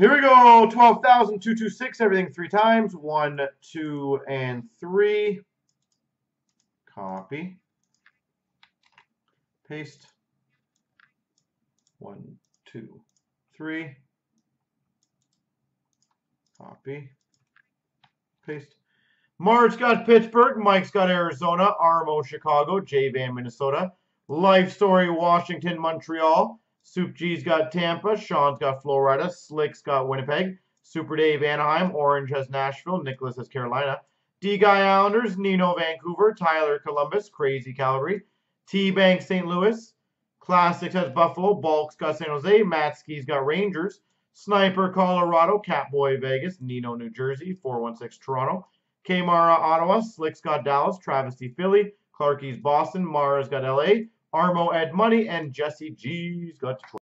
Here we go, 12,226, everything three times. 1, 2, and 3. Copy. Paste. 1, 2, 3. Copy. Paste. Marge got Pittsburgh, Mike's got Arizona, Armo Chicago, J-Van Minnesota, Life Story Washington, Montreal. Soup G's got Tampa, Sean's got Florida, Slick's got Winnipeg, Super Dave Anaheim, Orange has Nashville, Nicholas has Carolina, D-Guy Islanders, Nino Vancouver, Tyler Columbus, Crazy Calgary, T-Bank St. Louis, Classics has Buffalo, Bulk's got San Jose, Matsky's got Rangers, Sniper Colorado, Catboy Vegas, Nino New Jersey, 416 Toronto, K-Mara Ottawa, Slick's got Dallas, Travesty Philly, Clarkie's Boston, Mara's got LA, Armo Ed Money, and Jesse G's got